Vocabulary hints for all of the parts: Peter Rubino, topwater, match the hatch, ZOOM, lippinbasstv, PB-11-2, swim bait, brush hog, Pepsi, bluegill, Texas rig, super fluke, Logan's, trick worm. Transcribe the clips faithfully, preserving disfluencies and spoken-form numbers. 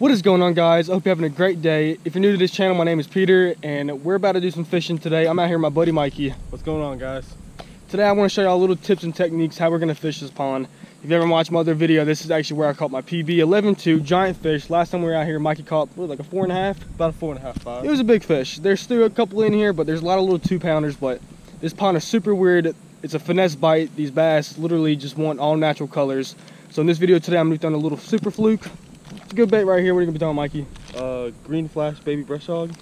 What is going on, guys? I hope you're having a great day. If you're new to this channel, my name is Peter and we're about to do some fishing today. I'm out here with my buddy Mikey. What's going on, guys? Today I want to show y'all little tips and techniques how we're going to fish this pond. If you've ever watched my other video, this is actually where I caught my P B eleven two giant fish. Last time we were out here, Mikey caught what, like a four and a half? About a four and a half, five. It was a big fish. There's still a couple in here, but there's a lot of little two pounders. But this pond is super weird. It's a finesse bite. These bass literally just want all natural colors. So in this video today, I'm going to be throwing a little super fluke. It's a good bait right here. What are you gonna be throwing, Mikey? Uh, green flash baby brush hog.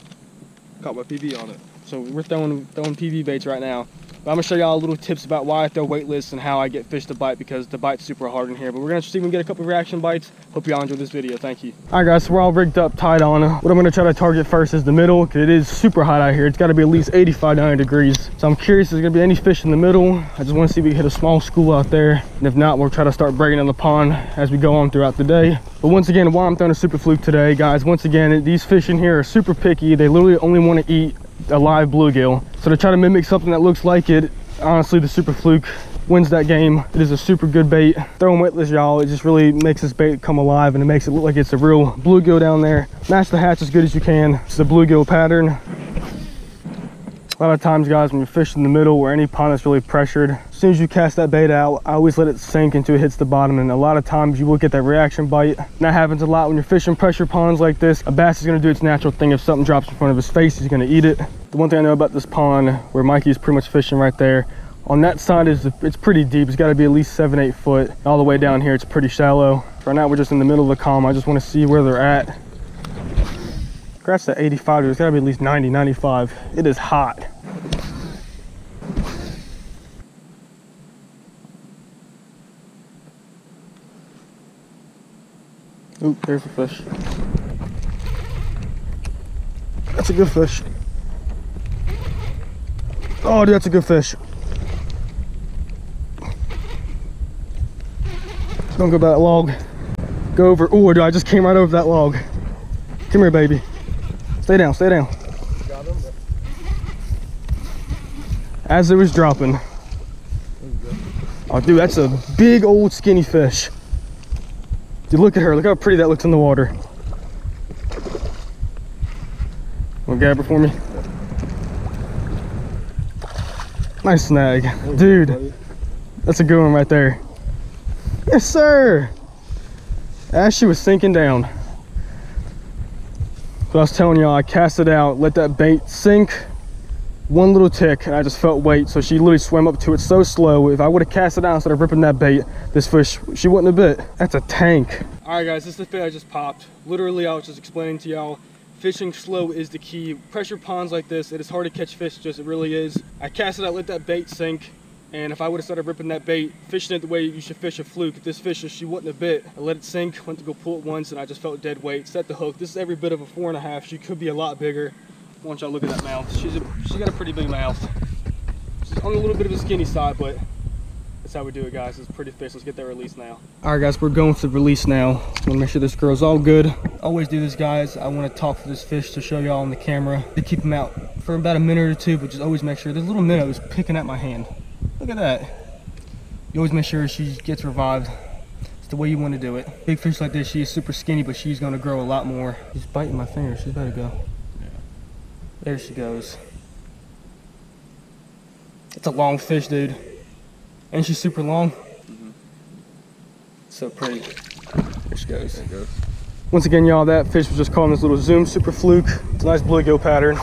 Caught my P B on it. So we're throwing throwing P B baits right now. But I'm gonna show y'all little tips about why I throw weightless and how I get fish to bite, because the bite's super hard in here. But we're gonna see if we can get a couple of reaction bites. Hope y'all enjoy this video. Thank you. All right, guys. So we're all rigged up, tied on. What I'm gonna try to target first is the middle, because it is super hot out here. It's got to be at least eighty-five, ninety degrees. So I'm curious if there's gonna be any fish in the middle. I just want to see if we can hit a small school out there. And if not, we'll try to start breaking in the pond as we go on throughout the day. But once again, why I'm throwing a super fluke today, guys, once again, these fish in here are super picky. They literally only want to eat a live bluegill. So to try to mimic something that looks like it, honestly, the super fluke wins that game. It is a super good bait. Throwing weightless, y'all, it just really makes this bait come alive and it makes it look like it's a real bluegill down there. Match the hatch as good as you can. It's the bluegill pattern. A lot of times, guys, when you fish in the middle or any pond that's really pressured, as soon as you cast that bait out, I always let it sink until it hits the bottom, and a lot of times you will get that reaction bite. And that happens a lot when you're fishing pressure ponds like this. A bass is going to do its natural thing. If something drops in front of his face, he's going to eat it. The one thing I know about this pond where Mikey's pretty much fishing right there, on that side is it's pretty deep. It's got to be at least seven, eight foot. All the way down here it's pretty shallow. Right now we're just in the middle of the calm. I just want to see where they're at. Grass at eighty-five, there's got to be at least ninety, ninety-five. It is hot. Oop, there's a fish. That's a good fish. Oh, dude, that's a good fish. Just gonna go by that log. Go over. Oh, dude, I just came right over that log. Come here, baby. Stay down, stay down. Got him. As it was dropping. Oh, dude, that's a big old skinny fish. Dude, look at her. Look how pretty that looks in the water. Want to grab her for me? Nice snag. Dude, that's a good one right there. Yes, sir. As she was sinking down. But I was telling y'all, I cast it out, let that bait sink. One little tick, and I just felt weight. So she literally swam up to it so slow. If I would have cast it out instead of ripping that bait, this fish, she wouldn't have bit. That's a tank. All right, guys, this is the fish I just popped. Literally, I was just explaining to y'all, fishing slow is the key. Pressure ponds like this, it is hard to catch fish, just it really is. I cast it out, let that bait sink. And if I would have started ripping that bait, fishing it the way you should fish a fluke, if this fish, she wouldn't have bit. I let it sink, went to go pull it once, and I just felt dead weight. Set the hook. This is every bit of a four and a half. She could be a lot bigger. Why don't y'all look at that mouth? She's a, she's got a pretty big mouth. She's on a little bit of a skinny side, but that's how we do it, guys. It's pretty fish. Let's get that release now. All right, guys, we're going to release now. Want to make sure this girl's all good. Always do this, guys. I want to talk to this fish to show y'all on the camera to keep them out for about a minute or two, but just always make sure. This little minnow is picking at my hand. Look at that. You always make sure she gets revived. It's the way you want to do it. Big fish like this, she is super skinny, but she's going to grow a lot more. She's biting my finger. She's about to go. There she goes. It's a long fish, dude. Ain't she super long? Mm-hmm. So pretty. There she goes. There she goes. Once again, y'all, that fish was just calling this little Zoom super fluke. It's a nice bluegill pattern.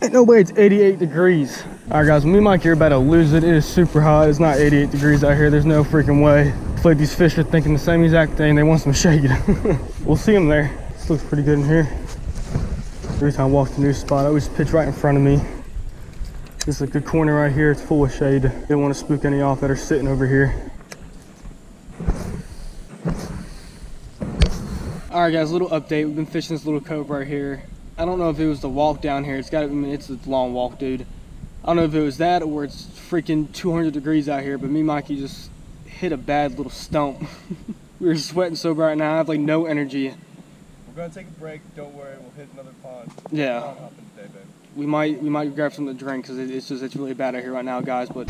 Ain't no way it's eighty-eight degrees. All right, guys, me and Mike here about to lose it. It is super hot. It's not eighty-eight degrees out here. There's no freaking way. I feel like these fish are thinking the same exact thing. They want some shade. We'll see them there. This looks pretty good in here. Every time I walk to a new spot, I always pitch right in front of me. This is a good corner right here. It's full of shade. Didn't want to spook any off that are sitting over here. All right, guys, little update. We've been fishing this little cove right here. I don't know if it was the walk down here. It's got to be, I mean, it's a long walk, dude. I don't know if it was that or it's freaking two hundred degrees out here, but me and Mikey just hit a bad little stump. We were sweating so bright now, I have like no energy. We're gonna take a break, don't worry, we'll hit another pond. Yeah. Pond hopping today, baby. We might we might grab something to drink because it, it's just it's really bad out here right now, guys, but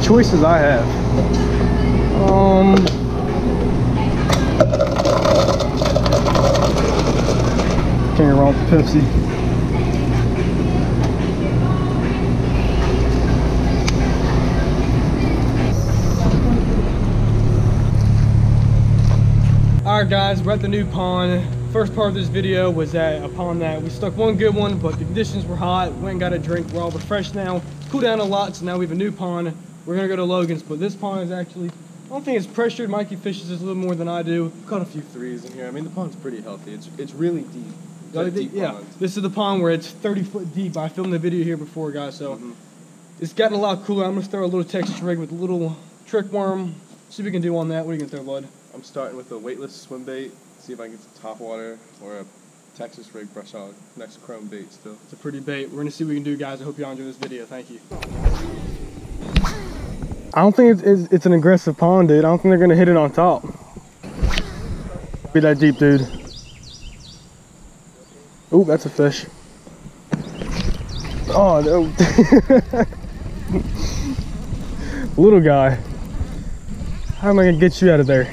the choices I have. Um, can't go wrong with Pepsi. All right, guys, we're at the new pond. First part of this video was at a pond that we stuck one good one, but the conditions were hot. Went and got a drink. We're all refreshed now. Cooled down a lot, so now we have a new pond. We're gonna go to Logan's, but this pond is actually, I don't think it's pressured. Mikey fishes this a little more than I do. Caught a few threes in here. I mean, the pond's pretty healthy. It's it's really deep. It's like deep yeah, pond. This is the pond where it's thirty foot deep. I filmed the video here before, guys, so mm-hmm. It's gotten a lot cooler. I'm gonna throw a little Texas rig with a little trick worm. See what we can do on that. What are you gonna throw, bud? I'm starting with a weightless swim bait. See if I can get some topwater or a Texas rig brush hog. Next chrome bait still. It's a pretty bait. We're going to see what we can do, guys. I hope y'all enjoy this video. Thank you. I don't think it's, it's, it's an aggressive pond, dude. I don't think they're going to hit it on top. Be that deep, dude. Ooh, that's a fish. Oh, no. Little guy. How am I going to get you out of there?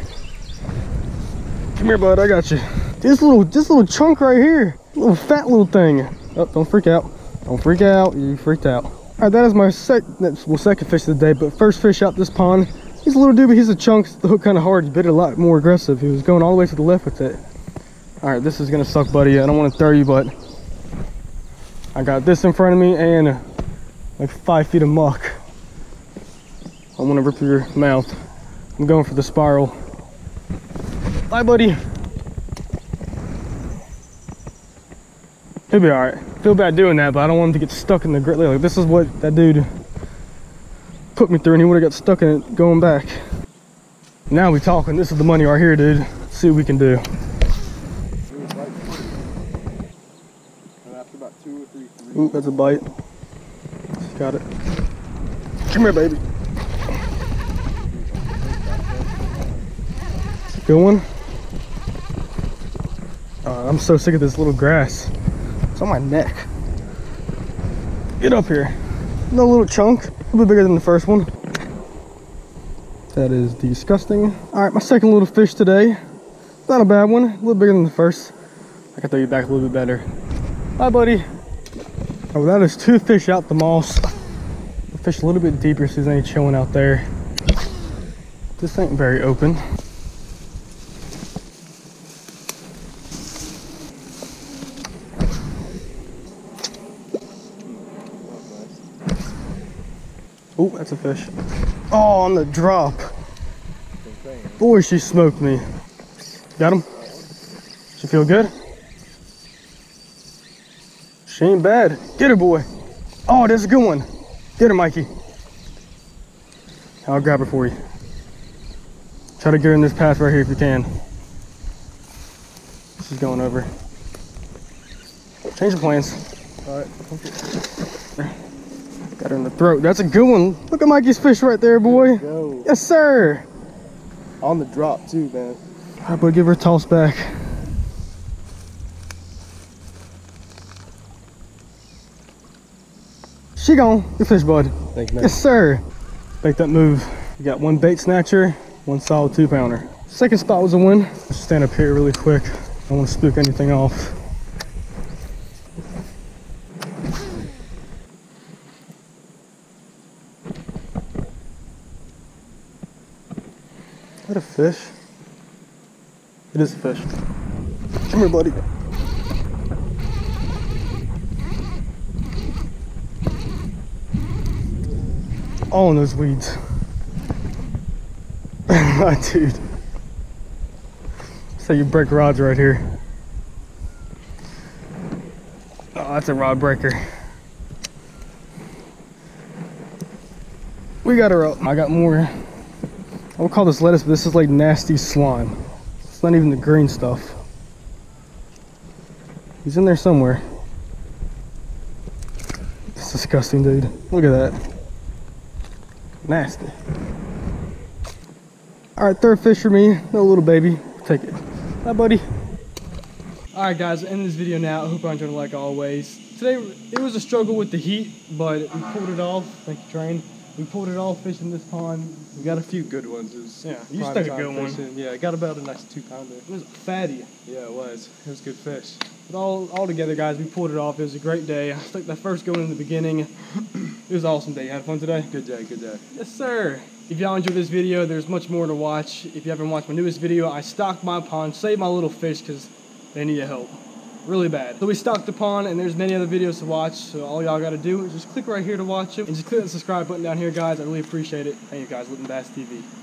Come here, bud, I got you. This little this little chunk right here, little fat little thing. Oh, don't freak out. Don't freak out, you freaked out. All right, that is my sec well, second fish of the day, but first fish out this pond. He's a little doobie, he's a chunk, the hook kind of hard, he bit it a lot more aggressive. He was going all the way to the left with it. All right, this is gonna suck, buddy. I don't wanna throw you, but I got this in front of me and like five feet of muck. I wanna rip your mouth. I'm going for the spiral. Bye, buddy. He'll be all right. Feel bad doing that, but I don't want him to get stuck in the grit. Like, this is what that dude put me through, and he would have got stuck in it going back. Now we talking. This is the money right here, dude. Let's see what we can do. Ooh, that's a bite. Got it. Come here, baby. It's a good one. Uh, I'm so sick of this little grass. It's on my neck. Get up here. No little chunk. A little bit bigger than the first one. That is disgusting. All right, my second little fish today. Not a bad one. A little bigger than the first. I can throw you back a little bit better. Bye, buddy. Oh, that is two fish out the moss. The fish a little bit deeper, so they ain't chilling out there. This ain't very open. Oh, that's a fish. Oh, on the drop. Boy, she smoked me. Got him? She feel good? She ain't bad. Get her, boy. Oh, that's a good one. Get her, Mikey. I'll grab her for you. Try to get her in this path right here if you can. She's going over. Change the plans. All right. Okay. Got her in the throat. That's a good one. Look at Mikey's fish right there, boy. There yes, sir. On the drop too, man. All right, boy, give her a toss back. She gone. Good fish, bud. Thank you, man. Yes, sir. Make that move. You got one bait snatcher, one solid two pounder. Second spot was a win. Let's stand up here really quick. I don't want to spook anything off. Is that a fish? It is a fish. Come here, buddy. All in those weeds. Dude. So you break rods right here. Oh, that's a rod breaker. We got her up. I got more. I would call this lettuce, but this is like nasty slime. It's not even the green stuff. He's in there somewhere. It's disgusting, dude. Look at that. Nasty. All right, third fish for me. No little baby. Take it. Bye, buddy. All right, guys, end this video now. I hope you enjoyed it like always. Today, it was a struggle with the heat, but we pulled it off. Thank you, train. We pulled it all fishing this pond. We got a few good ones. It was yeah, you stuck a good fishing. one. Yeah, I got about a nice two pounder. It was a fatty. Yeah, it was. It was good fish. But all, all together, guys, we pulled it off. It was a great day. I stuck that first going in the beginning. It was an awesome day. You had fun today? Good day, good day. Yes, sir. If y'all enjoyed this video, there's much more to watch. If you haven't watched my newest video, I stocked my pond, saved my little fish because they need help. Really bad. So we stocked the pond, and there's many other videos to watch, so all y'all gotta do is just click right here to watch them, and just click the subscribe button down here, guys. I really appreciate it. Thank you, guys. lippinbasstv.